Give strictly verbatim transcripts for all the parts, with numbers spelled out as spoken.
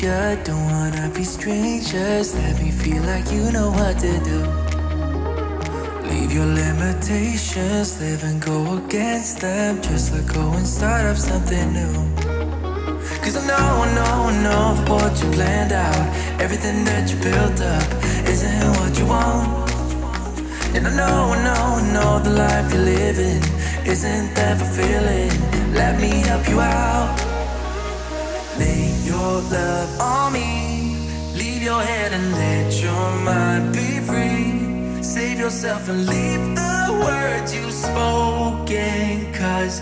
good. Don't wanna be strangers. Let me feel like you know what to do. Leave your limitations, live and go against them. Just let go and start up something new. Cause I know, I know, I know that what you planned out, everything that you built up, isn't what you want. And I know, I know, I know the life you're living isn't that fulfilling. Let me help you out. Lay your love on me, leave your head and let your mind be free. Save yourself and leave the words you've spoken, cause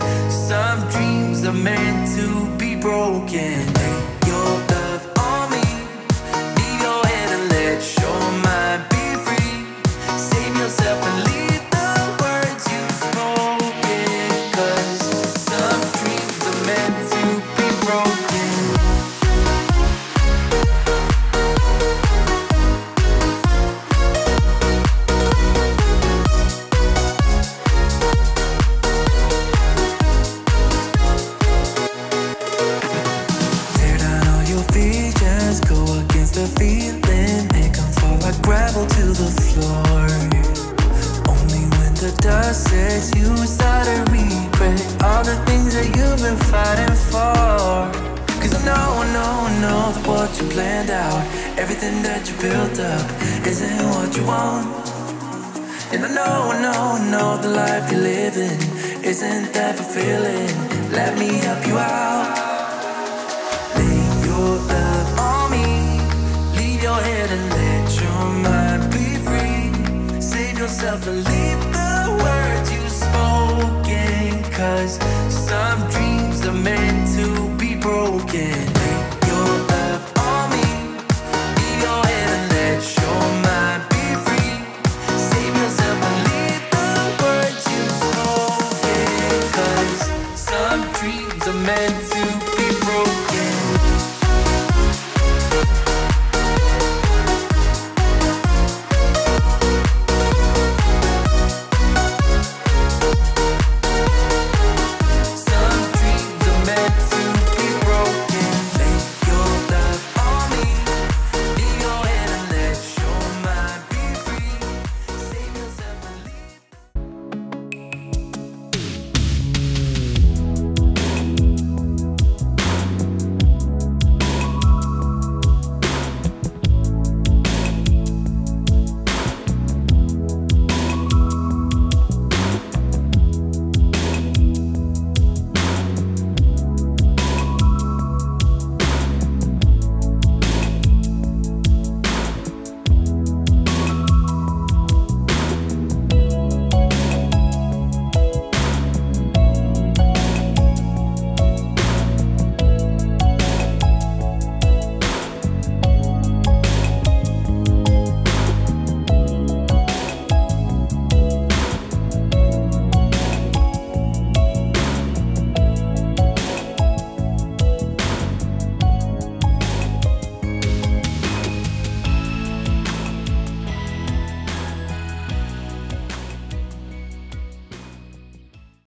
some dreams are meant to be broken. Lay your love on me, leave your head and let your mind be free. Save yourself and leave the words you've spoken, cause some dreams are meant to be broken. Isn't that fulfilling? Let me help you out. Lay your love on me, leave your head and let your mind be free. Save yourself and leave the words you've spoken, cause some dreams are meant to be broken. Lay your love on me, leave your head and let your mind be free. Save yourself and leave the words you've spoken, dreams are meant